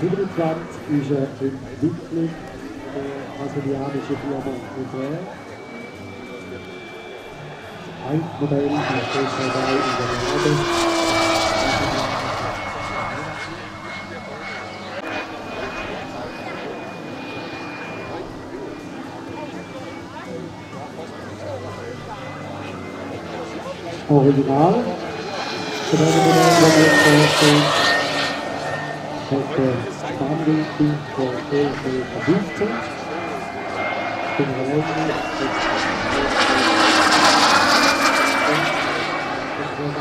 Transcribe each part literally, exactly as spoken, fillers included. siebenundzwanzig ist er im Wittlich, der brasilianische Firma Montreal. Ein Modell ist dabei in der Lage. Original. Für das Modell das Bahnwinkel von elf Meter fünfzehn. Den Reifen ist der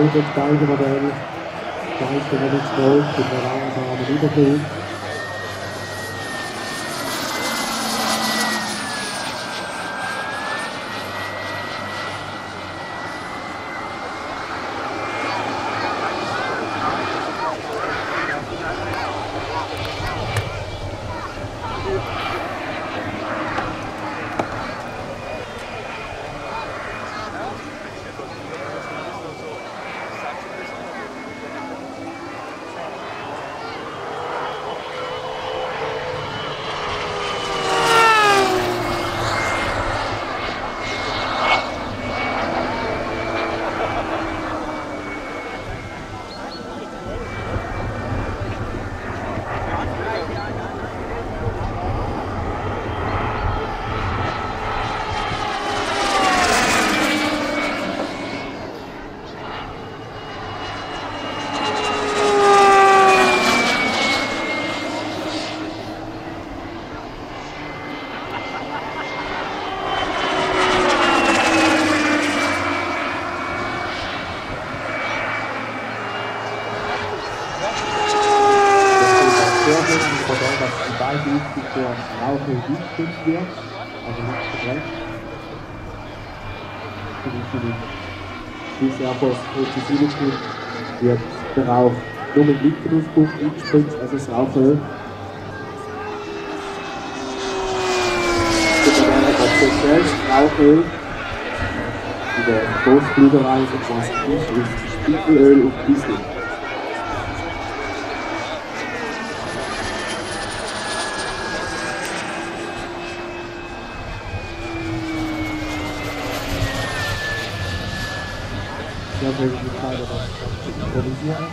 das gleiche Modell, das heißt, wenn man nicht wollt, in der langsamen Überfüllung. Vorgehen und vorbei, dass die Ballgeste zur Rauche-Dienstkunst wird, also nichts verbrennt. Für den bisher vor das O C C-Mitglied wird der Rauch nur mit linken Aufpunkt eingespritzt, also das Rauchöl. Das ist Rauchöl in der Großflügerei von zwanzig Fisch ist Spiegelöl und Diesel. Ich habe die Frage, was ich synchronisiere.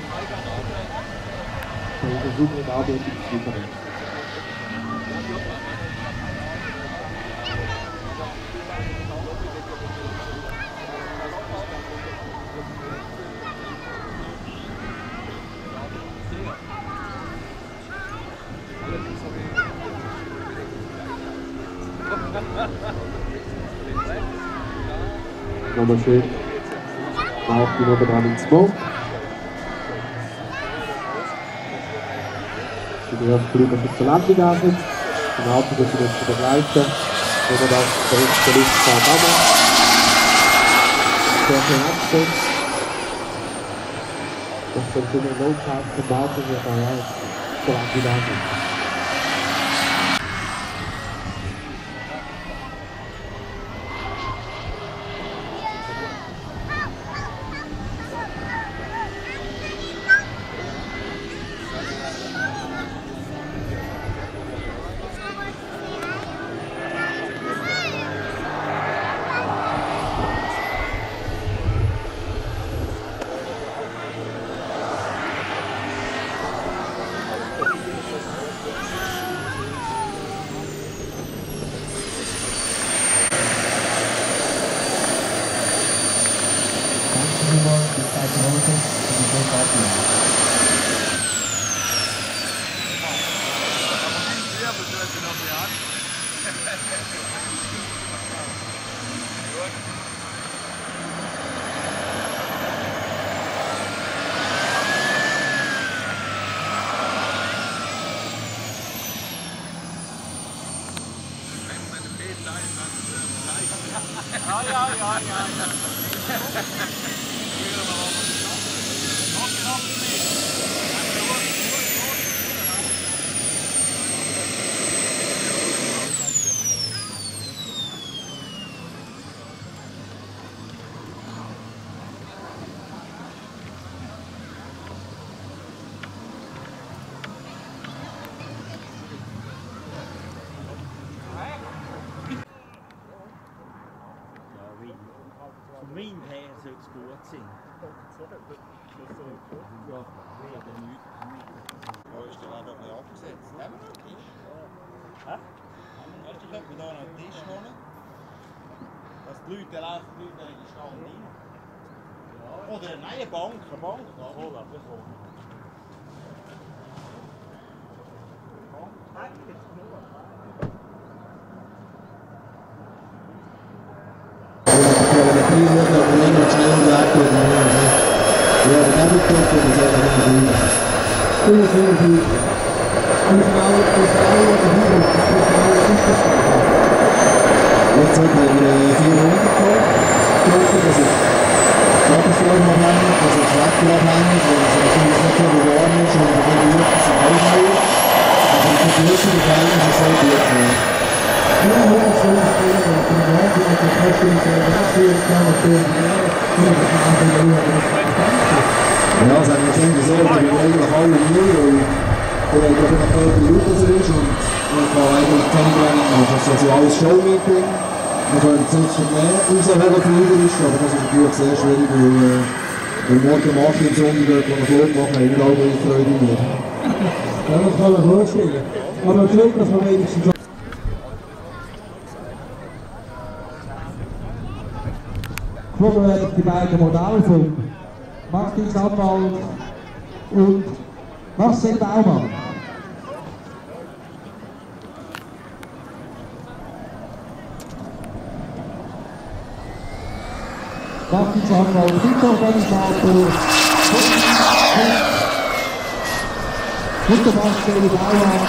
Ich versuche mit Arbeit zu liefern. Nochmal schön. Auch die Nummer drei zwei. Die erste Gruppe ist zur Landung angesetzt. Die Haltung ist jetzt zu begleiten. Wenn man das verrückte Licht schaut, aber sehr schön abgesetzt. Das sind so eine Notfall von Martin, die auch zur Landung angesetzt. Die beiden Modelle von Martin Staalman und Marcel Bauman. Martin Staalman, Titelorganisator, Mustafa Sergey Bauman.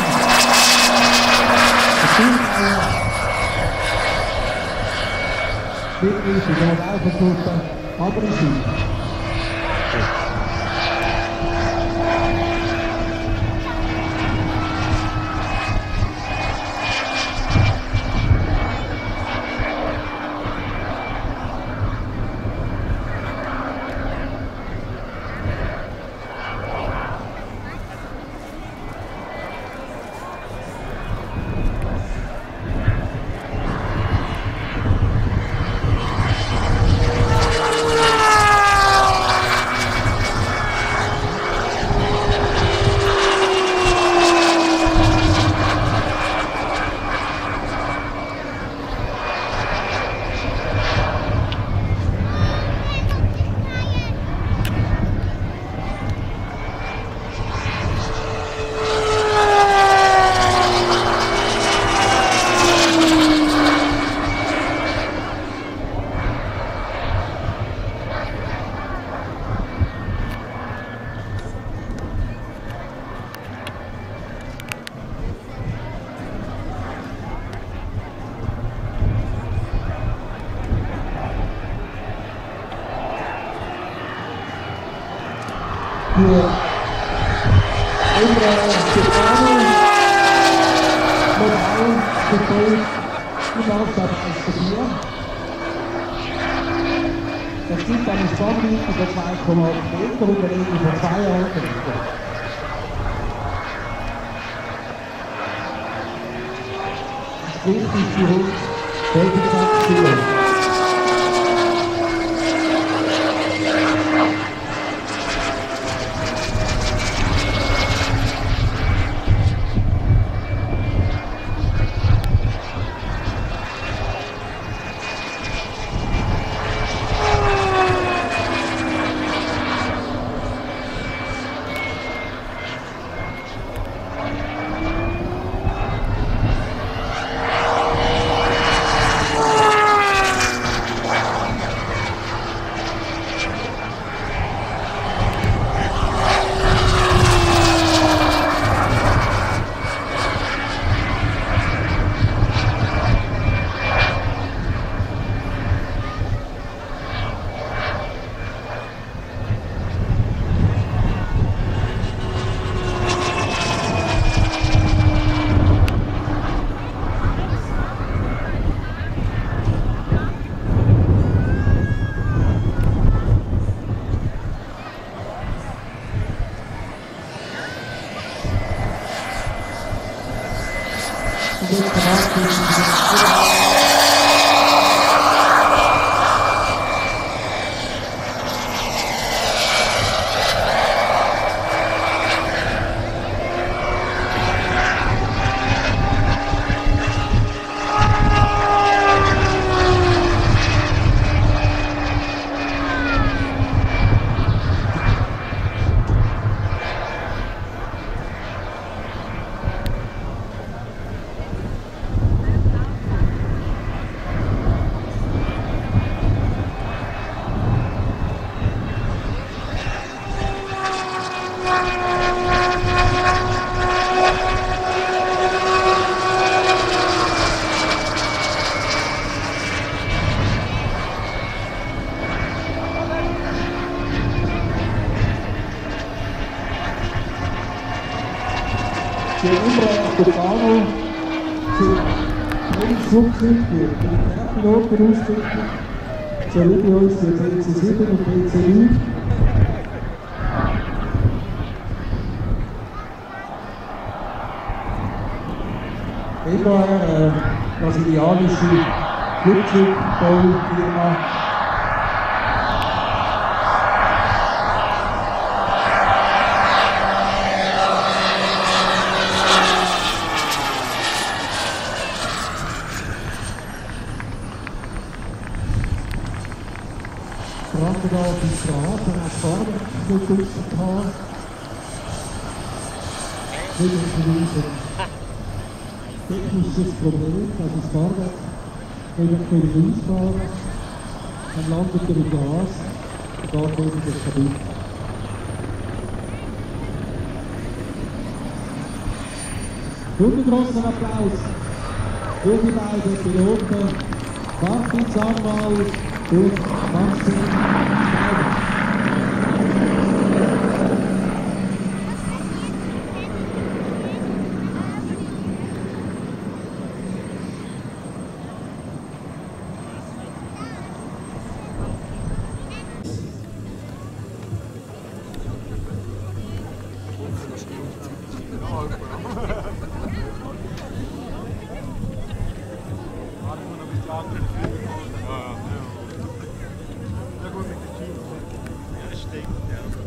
Für unsere Bezahlung mit allen Gefolgen im Aufsatz explodieren. Das gibt eine Stunde über zwei Komma eins darüber reden über zwei Jahre. Das ist wichtig für uns, welche Zeit zu uns. Der Umbrauch zu Zug sind wir, die Kartennoten ausdrücken, zur Linie uns der P C sieben und P C neun. Immer äh, brasilianische Flugzeugbaufirma. Das ist ein technisches Problem, das ist vorwärts, wenn wir können hinfahren, dann landet er im Gas und da kommt er kaputt. Guten großen Applaus für die beiden Piloten, Martin Staalman und Marcel Bauman. Ja, ich denke, ja.